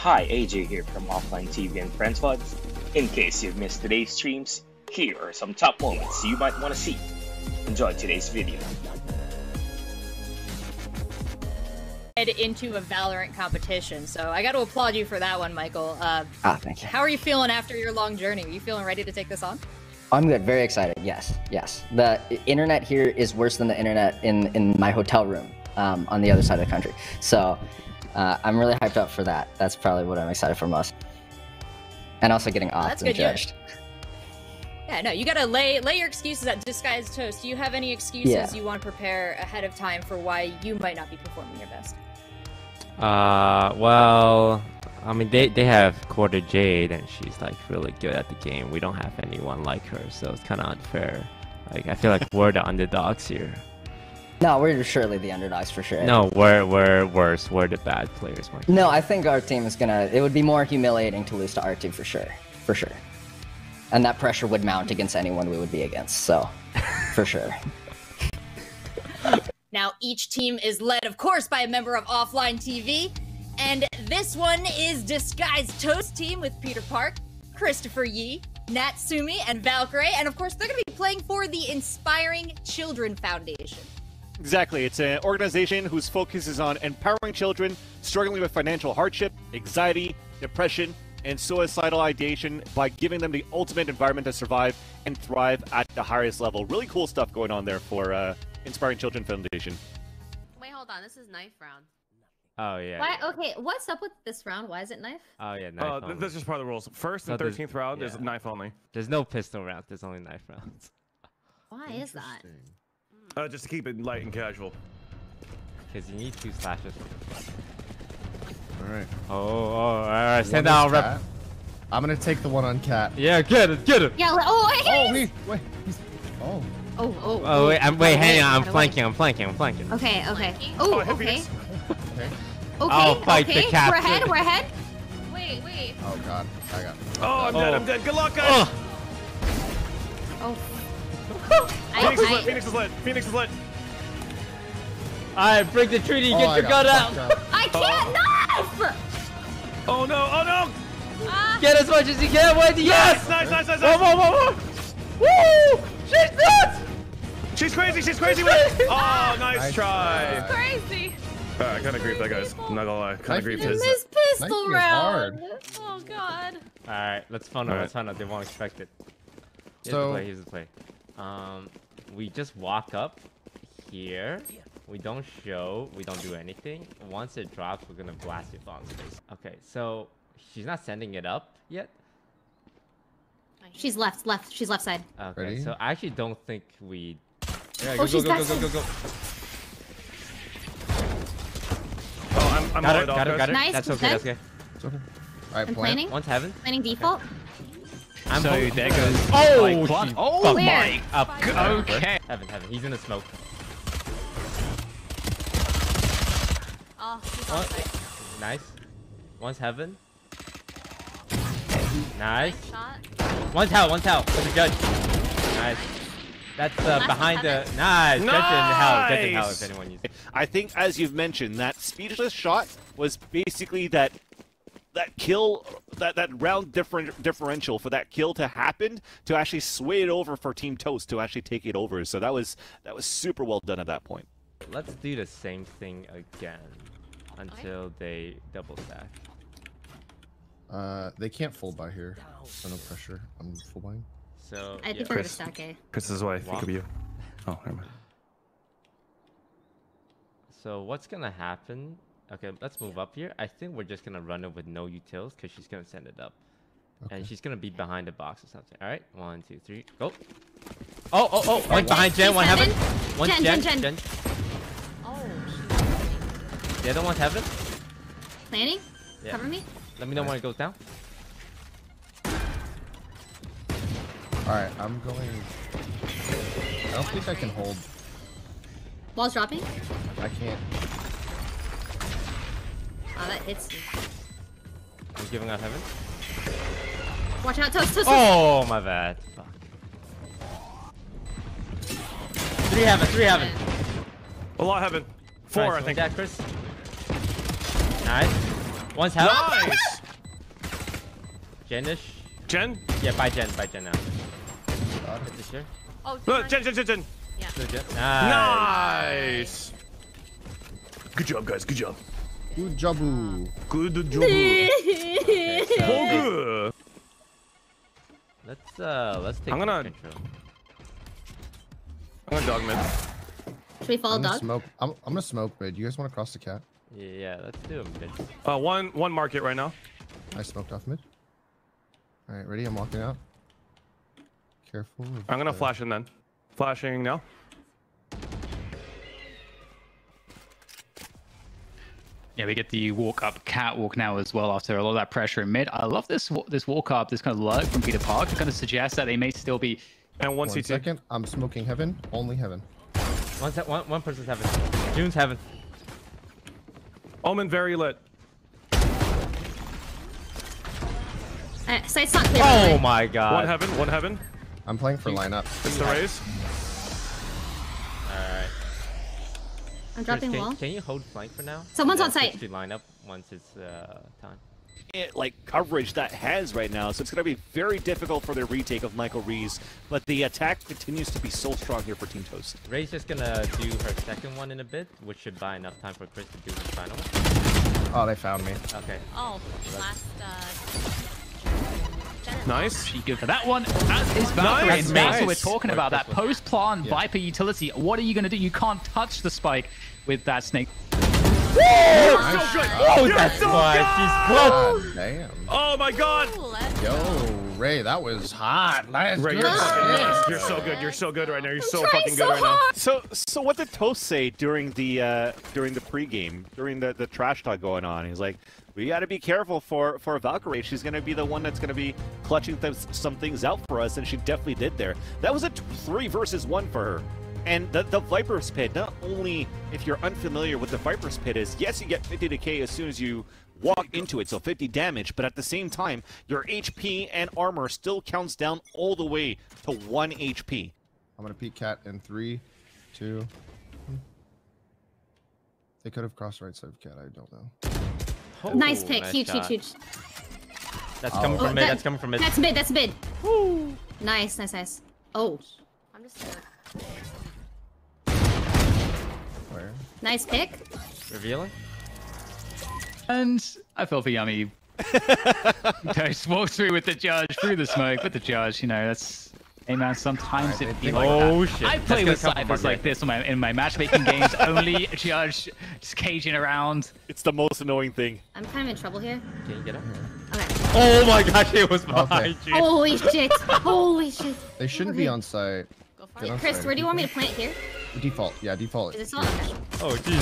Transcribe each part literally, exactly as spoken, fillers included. Hi, A J here from Offline T V and Friends F U D s. In case you've missed today's streams, here are some top moments you might want to see. Enjoy today's video. Into a Valorant competition, so I got to applaud you for that one, Michael. Uh, ah, thank you. How are you feeling after your long journey? Are you feeling ready to take this on? I'm good. Very excited. Yes, yes. The internet here is worse than the internet in in my hotel room um, on the other side of the country. So uh, I'm really hyped up for that. That's probably what I'm excited for most. And also getting off oh, and judged. Yeah, no, you gotta lay lay your excuses at Disguised Toast. Do you have any excuses yeah. you want to prepare ahead of time for why you might not be performing your best? Uh, well, I mean, they, they have Quarter Jade, and she's, like, really good at the game. We don't have anyone like her, so it's kind of unfair. Like, I feel like we're the underdogs here. No, we're surely the underdogs, for sure. No, we're, we're worse. We're the bad players. Michael. No, I think our team is gonna... It would be more humiliating to lose to our team, for sure. For sure. And that pressure would mount against anyone we would be against, so... for sure. Now, each team is led, of course, by a member of Offline T V. And this one is Disguised Toast team with Peter Park, Christopher Yee, Natsumi, and Valkyrae. And, of course, they're going to be playing for the Inspiring Children Foundation. Exactly. It's an organization whose focus is on empowering children struggling with financial hardship, anxiety, depression, and suicidal ideation by giving them the ultimate environment to survive and thrive at the highest level. Really cool stuff going on there for... Uh, Inspiring Children Foundation. Wait, hold on. This is knife round. Oh, yeah. Why, okay, what's up with this round? Why is it knife? Oh, yeah, knife uh, only. That's just part of the rules. First and oh, thirteenth round yeah. is knife only. There's no pistol round. There's only knife rounds. Why is that? Uh, just to keep it light and casual. Because you need two slashes. All right. Oh, oh all right. Send out rep. Cat. I'm going to take the one on Cat. Yeah, get it. Get it. Yeah, oh, wait. Oh, he's, wait, he's, oh. Oh, oh, oh, wait, I'm, wait, hang on, I'm flanking, I'm flanking, I'm flanking. Okay, okay. Oh, okay. Okay, I'll fight okay. the captain. We're ahead, we're ahead. Wait, wait. Oh, God, I got it. Oh, I'm oh. dead, I'm dead. Good luck, guys. Oh. I, Phoenix, I, is I, lit. Phoenix is lit, Phoenix is lit. All right, break the treaty, get oh, your gun out. I can't oh. knife! Oh, no, oh, no. Uh, get as much as you can, wait, yes! Nice, nice, nice, nice. Whoa, whoa, whoa, woo! She's nuts! She's crazy, she's crazy! With... Oh, nice try! She's crazy! Uh, I kinda grieved that, guys. I'm not gonna lie. Kinda grieved his. This pistol round! Oh, God. Alright, let's find out. Let's find out. They won't expect it. Here's the play, here's the play. Um, we just walk up here. We don't show. We don't do anything. Once it drops, we're gonna blast it on space. Okay, so she's not sending it up yet. She's left, left. She's left side. Okay, ready? So I actually don't think we... Yeah, go, oh, go, go, go, go, go, go. Oh, I'm, I'm got her, got her, got her. Nice. That's okay, that's okay. It's okay. All right, I'm planning. One's heaven. Planning default. Okay. I'm so home. There goes... Oh, oh, oh my... Up. Okay. Heaven, heaven. He's in the smoke. Oh, he's on oh. Nice. One's heaven. Nice. Nice one's hell, one's hell. For the judge. Nice. That's uh, behind the... Nice. Nice. That's in hell. That's in hell if anyone uses it. I think, as you've mentioned, that speechless shot was basically that that kill, that, that round different differential for that kill to happen to actually sway it over for Team Toast to actually take it over. So that was, that was super well done at that point. Let's do the same thing again until they double stack. Uh, they can't full buy here. So no pressure. I'm full buying. So I think yeah. we're gonna stack A. Chris is why I think wow. of you. Oh, never mind. So what's gonna happen? Okay, let's move up here. I think we're just gonna run it with no utils because she's gonna send it up, okay. and she's gonna be behind a box or something. All right, one, two, three, go. Oh, oh, oh! One behind Jen, one heaven. One Jen, Jen, Jen. Jen. Oh. The other one's heaven. Planning. Yeah. Cover me. Let me know when it goes down. Alright, I'm going... I don't think I can hold. Wall's dropping? I can't. Oh, that hits you. I'm giving out heaven. Watch out, Toast, Toast! Oh, my bad. Fuck. Three heaven, three heaven. A lot heaven. Four, nice. I think. That, Chris. Nice. One's health. Nice. Jenish. Jen? Yeah, buy Jen. Buy Jen now. Oh, is this here? Oh, look, Jen, Jen, Jen, Jen. Yeah. So Jen. Nice. Nice. Good job, guys. Good job. Good job. Good job. Okay, so good. Let's uh, let's take. I'm gonna. Control. I'm gonna dog mid. Should we follow I'm dog? Smoke. I'm, I'm gonna smoke mid. You guys want to cross the cat? Yeah, yeah, let's do a mid. Uh, one one market right now. I smoked off mid. All right, ready? I'm walking out. Careful. I'm gonna flash in then. Flashing now. Yeah, we get the walk up catwalk now as well after a lot of that pressure in mid. I love this this walk up, this kind of lurk from Peter Park. It kind of suggests that they may still be. And one, one second, I'm smoking heaven, only heaven. One set, one, one person's heaven. June's heaven. Omen very lit. Uh, so it's not clear. Oh my god. One heaven, one heaven. I'm playing for lineup. It's the Raze. All right. I'm dropping wall. Can you hold flank for now? Someone's on site. Line up once it's uh, time. It, like coverage that has right now, so it's going to be very difficult for their retake of Michael Reeves. But the attack continues to be so strong here for Team Toast. Ray's just going to do her second one in a bit, which should buy enough time for Chris to do his final one. Oh, they found me. Okay. Oh, last. Uh... Nice. She good for that one. As is Valkyrae. Nice. Nice. So we're talking about that post plan yeah. Viper utility. What are you going to do? You can't touch the spike with that snake. Woo! You're so good. Oh, You're that's so why she's close. Damn. Oh my god. Yo, Ray, that was hot. Nice. Ray, you're, yes. You're so good. You're so good right now. You're so fucking good right now. So, so what did Toast say during the uh, during the pregame, during the the trash talk going on? He's like, we got to be careful for for Valkyrae. She's gonna be the one that's gonna be clutching th some things out for us, and she definitely did there. That was a t three versus one for her. And the, the Viper's Pit, not only if you're unfamiliar with the Viper's Pit is, yes, you get fifty decay as soon as you walk into it, so fifty damage, but at the same time, your H P and armor still counts down all the way to one H P. I'm going to peek cat in three, two. They could have crossed right side of cat, I don't know. Nice pick, nice huge, shot. huge, huge. That's coming oh, from mid, that, that's coming from mid. That's mid, that's mid. Woo. Nice, nice, nice. Oh, I'm just scared. Where? Nice pick. Revealing. And I fell for Yummy. Toast walks through with the judge, through the smoke, with the judge. You know, that's... Hey man, sometimes right, it'd be like oh, that. Shit. I play that's with Cyphers like this in my, in my matchmaking games. Only judge, just caging around. It's the most annoying thing. I'm kind of in trouble here. Can you get up? Okay. Oh my gosh, it was behind okay. you. Holy shit. Holy shit. They shouldn't be on site. Wait, Chris, where do you want me to plant here? Default, yeah, default. Is it not? Okay. Oh, jeez.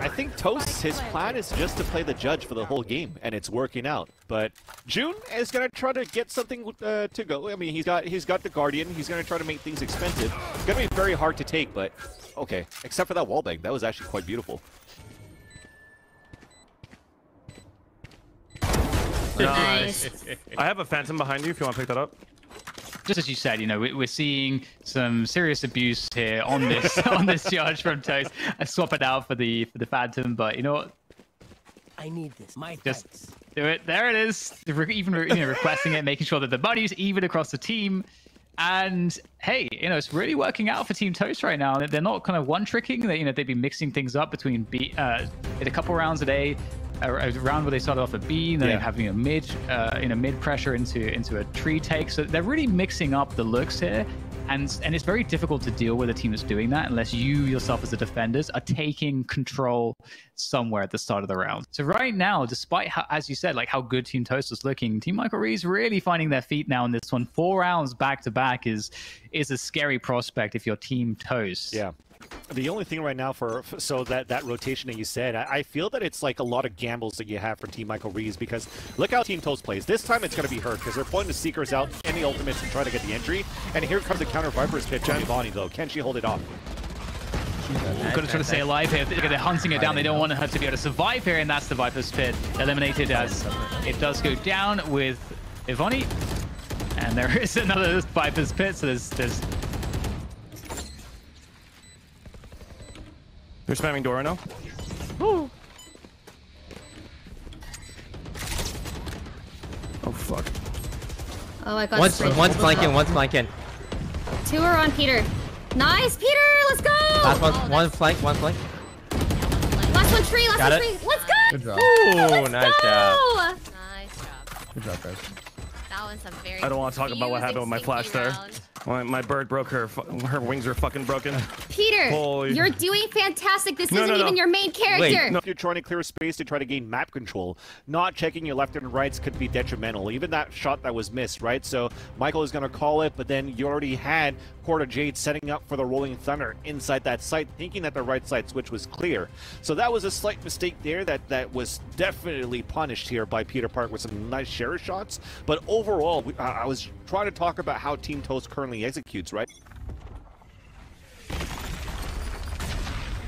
I think Toast's his plan is just to play the judge for the whole game, and it's working out. But Hjune is gonna try to get something uh, to go. I mean, he's got he's got the Guardian. He's gonna try to make things expensive. It's gonna be very hard to take, but okay. Except for that wall bang, that was actually quite beautiful. Nice. I have a phantom behind you. If you want to pick that up. Just as you said, you know, we're seeing some serious abuse here on this on this charge from Toast. I swap it out for the for the phantom, but you know what? I need this. My just thanks. Do it. There it is. Even you know, requesting it, making sure that the money's even across the team. And hey, you know, it's really working out for Team Toast right now. They're not kind of one tricking. They you know they've been mixing things up between B, uh, in a couple rounds a day. A round where they started off at B, and then yeah. having a mid, uh, you know, mid pressure into into a tree take. So they're really mixing up the looks here, and and it's very difficult to deal with a team that's doing that unless you yourself as the defenders are taking control somewhere at the start of the round. So right now, despite how, as you said, like how good Team Toast was looking, Team Michael Reeves really finding their feet now in this one. Four rounds back to back is is a scary prospect if you're Team Toast. Yeah. The only thing right now for so that that rotation that you said, I, I feel that it's like a lot of gambles that you have for Team Michael Reeves because look how Team Toast plays. This time it's going to be hurt because they're pulling the Seekers out and the ultimates and trying to get the entry. And here comes the counter Viper's pitch on Yvonnie though. Can she hold it off? Nice, gonna try to stay alive here. They're hunting her down. They don't want her to be able to survive here, and that's the Viper's pit eliminated as it does go down with Yvonnie. And there is another Viper's pit. So there's there's. They're spamming door right now. Ooh. Oh fuck. Oh, I got one's, one's flanking, one's flanking. Two are on Peter. Nice, Peter! Let's go! Last one, oh, one flank, one flank. Last one tree, last got one tree. It. Let's go! Good job. Ooh, nice go. job. Nice job. Good job, guys. That one's a very I don't want to talk about what happened with my flash there. My, my bird broke her. Her wings are fucking broken. Peter, Holy. you're doing fantastic. This no, isn't no, no. even your main character. Wait, no. If you're trying to clear space to try to gain map control, not checking your left and rights could be detrimental. Even that shot that was missed, right? So Michael is going to call it, but then you already had Quarter Jade setting up for the Rolling Thunder inside that site, thinking that the right side switch was clear. So that was a slight mistake there that, that was definitely punished here by Peter Park with some nice share shots. But overall, we, I, I was trying to talk about how Team Toast currently executes, right? I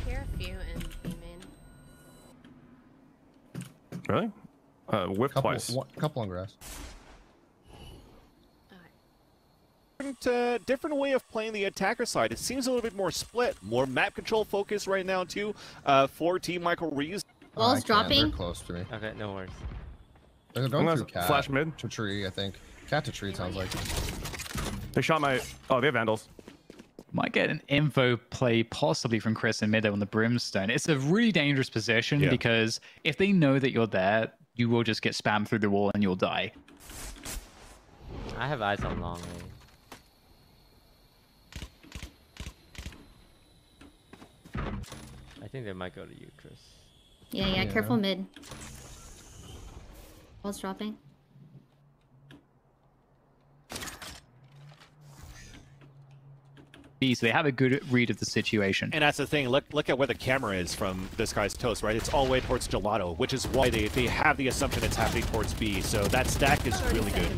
hear a few in Omen. Really? Uh, whip couple, twice. One, couple on grass. Uh, different way of playing the attacker side. It seems a little bit more split, more map control focus right now too. Uh, for Team Michael Reeves. Wall's oh, dropping. Close to me. Okay, no worries. They're going through cat. Flash mid to tree, I think. Cat to tree sounds like. They shot my. Oh, they have vandals. Might get an info play possibly from Chris and Mido on the Brimstone. It's a really dangerous position yeah. because if they know that you're there, you will just get spammed through the wall and you'll die. I have eyes on long range. I think they might go to you, Chris. Yeah, yeah, yeah. Careful mid. Wall's dropping. So they have a good read of the situation. And that's the thing, look look at where the camera is from this guy's Toast, right? It's all the way towards Gelato, which is why they, they have the assumption it's happening towards B, so that stack is really good.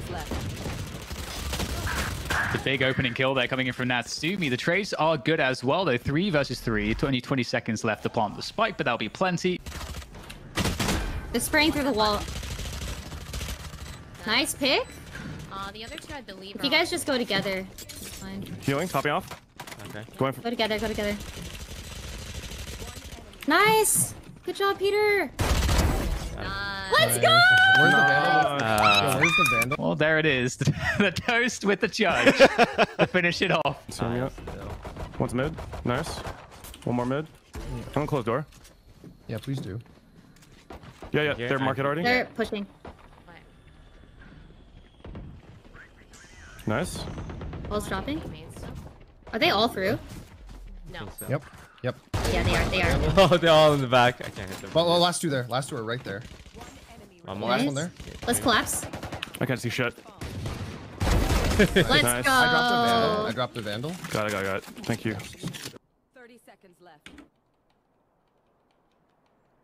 The big opening kill there coming in from Natsumi. The trades are good as well, though. Three versus three. Only twenty seconds left to plant the spike, but that'll be plenty. They're spraying through the wall. Nice pick. Uh, the other two, I believe. If you guys just go together, it's fine. Healing, popping off. Okay. Going for go together, go together. Nice. Good job, Peter. Nice. Let's go! Where's the vandal? Uh, yeah, where's the vandal? Well, there it is. The toast with the judge to finish it off. Nice. One's mid. Nice. One more mid. I'm gonna close door. Yeah, please do. Yeah, yeah. They're market already. They're pushing. Nice. Wall's dropping. Are they all through? No. So. Yep. Yep. Yeah, they are. They are. Oh, they're all in the back. I can't hit them. Well, oh, last two there. Last two are right there. One more. Nice. Last one there. Let's collapse. I can't see shit. Let's nice. go. I dropped the vandal. I dropped the vandal. Got it. Got it. Got it. Thank you. Thirty seconds left.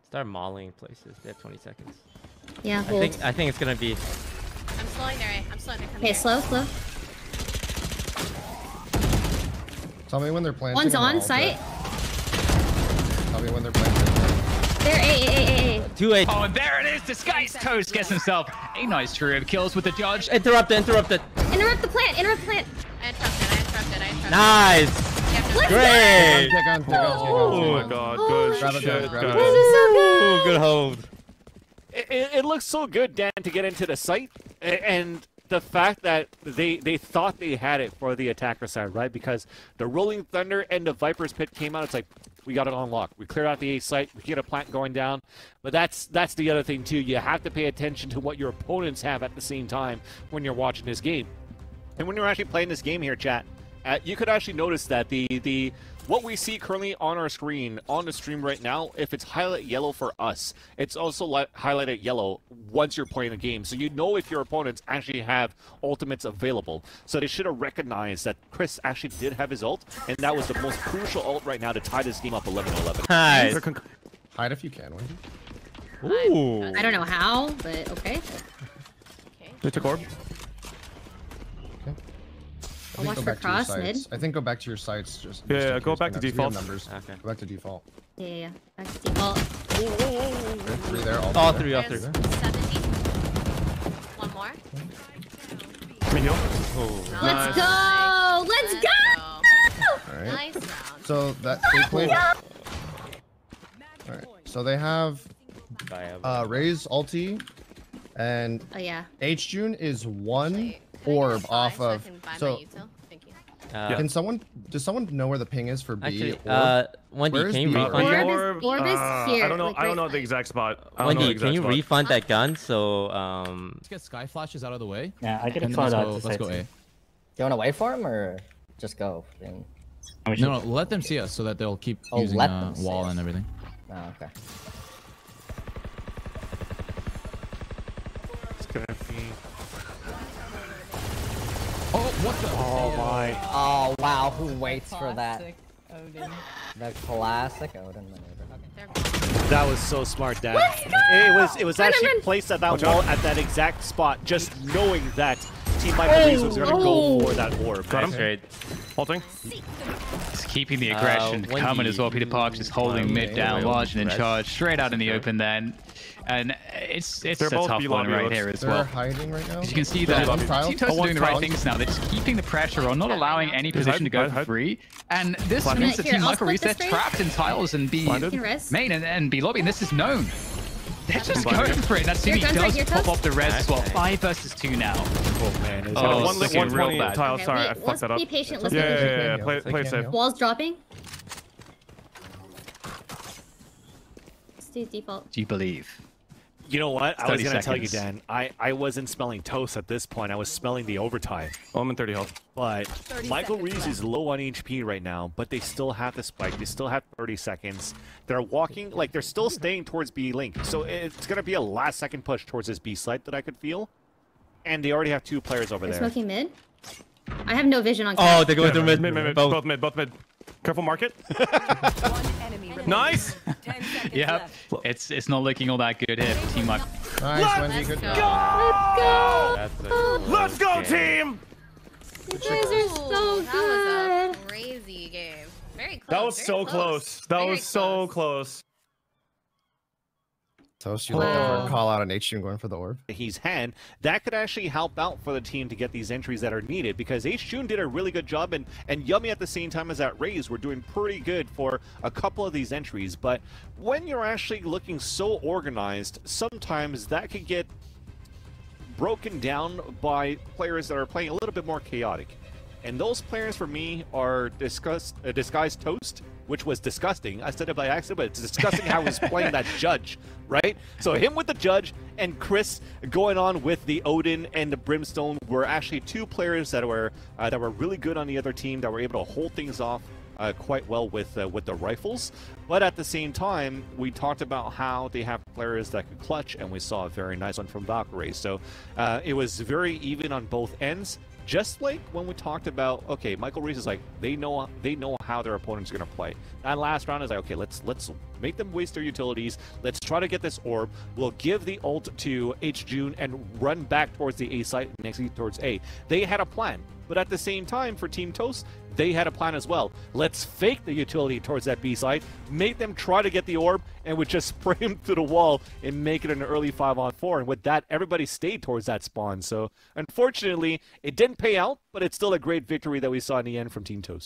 Start mauling places. They have twenty seconds. Yeah. Hold. I think. I think it's gonna be. I'm slowing their. I'm slowing their. Okay, slow, slow. Tell me when they're planting. One's on site. Tell me when they're planting. They're A, A, A, A. Two A. Oh, and there it is. Disguised Toast gets himself a nice trio of kills with the dodge. Interrupt, interrupt it. Interrupt the plant, interrupt plant. I interrupted, I interrupted, I interrupted. Nice. Let's Great. Check on, check on, check on. Oh my god, good shit, guys. This is so good. Ooh, good hold. It, it, it looks so good, Dan, to get into the site and... The fact that they they thought they had it for the attacker side, right? Because the Rolling Thunder and the Viper's Pit came out. It's like, we got it on lock. We cleared out the A site. We get a plant going down. But that's that's the other thing, too. You have to pay attention to what your opponents have at the same time when you're watching this game. And when you're actually playing this game here, chat, uh, you could actually notice that the the... what we see currently on our screen, on the stream right now, if it's highlight yellow for us, it's also highlighted yellow once you're playing the game. So you know if your opponents actually have ultimates available. So they should have recognized that Chris actually did have his ult, and that was the most crucial ult right now to tie this game up eleven eleven. Nice. Hide if you can, Wendy. Ooh. I, I don't know how, but okay. Okay. They took orb. I think, watch for cross, mid. I think go back to your sites. Just yeah, yeah go back to default. Numbers. Okay. Go back to default. Yeah, yeah, yeah. Back to default. There three there, all, all three, there. all three. There. One more. Oh, nice. Let's go! Let's go! All right. Nice. So that they played. All right. So they have uh, Raze ulti, And oh yeah, Hjune is one Actually, orb off so of. So Thank you. Uh, can someone? Does someone know where the ping is for B? Actually, uh, Wendy, where can you refund your orb? Orb is here. I don't know. Like, I don't know the exact spot. Wendy, can you spot. refund that gun? So um. Let's get sky flashes out of the way. Yeah, I get a flash out. Let's go A. Do you want to wait for him or just go? Then... No, no, let them see us so that they'll keep oh, using uh, wall and everything. Oh, okay. Oh, what the? Oh my! Oh wow! Who waits classic for that? Odin. The classic Odin maneuver. Okay. That was so smart, Dad. It was. It was run, actually run. placed at that Watch wall out. at that exact spot, just knowing that Team Michael Reeves oh, was going to oh. go for that orb. Got him. Great. Halting. Just keeping the aggression uh, coming as well. Peter Park just holding um, mid down, large and in charge, straight out in the open then. And it's it's They're a tough B one right here as They're well. hiding right now. As you can see that Team Toast are doing the right things now. They're just keeping the pressure on, not allowing any position to go for free. And this Blinded. means that Team Michael Reeves, they're trapped in tiles and B main and, and B lobby, and this is known. They're just going for it. That C D does pop off the res as well. Five versus two now. Oh man, it's oh, one looking real bad. Tile. Okay, Sorry, wait, I fucked that up. Be patient. Let's yeah, yeah, yeah, yeah. Play, play safe. Walls dropping. Do you believe? You know what? I was gonna seconds. tell you, Dan. I I wasn't smelling toast at this point. I was smelling the overtime. Oh, I'm in thirty health. But Michael Reeves left. is low on H P right now. But they still have the spike. They still have thirty seconds. They're walking like they're still staying towards B link. So it's gonna be a last second push towards this B site that I could feel. And they already have two players over they're there. Smoking mid. I have no vision on. Camera. Oh, they're going yeah, through mid. Mid, mid, mid. Both. both mid. Both mid. Careful, market. Nice. Yep. Left. It's it's not looking all that good here. Team up. Nice, Wendy, good job. Let's go. Let's go, team. You guys are so good. That was a crazy game. Very close. That was so close. That was so close. So you let them call out an Hjune going for the orb. He's hand. That could actually help out for the team to get these entries that are needed because Hjune did a really good job, and, and Yummy at the same time as that Raze were doing pretty good for a couple of these entries. But when you're actually looking so organized, sometimes that could get broken down by players that are playing a little bit more chaotic. And those players for me are discuss, uh, Disguised Toast, which was disgusting. I said it by accident, but it's disgusting how he's playing that judge, right? So him with the judge and Chris going on with the Odin and the Brimstone were actually two players that were uh, that were really good on the other team that were able to hold things off uh, quite well with uh, with the rifles. But at the same time, we talked about how they have players that could clutch, and we saw a very nice one from Valkyrae. So uh, it was very even on both ends. Just like when we talked about, okay, Michael Reeves is like, they know they know how their opponent's going to play. That last round is like, okay, let's let's make them waste their utilities. Let's try to get this orb. We'll give the ult to Hjune and run back towards the A site and exit towards A. They had a plan. But at the same time, for Team Toast, they had a plan as well. Let's fake the utility towards that B side, make them try to get the orb, and we just spray him through the wall and make it an early five on four. And with that, everybody stayed towards that spawn. So, unfortunately, it didn't pay out, but it's still a great victory that we saw in the end from Team Toast.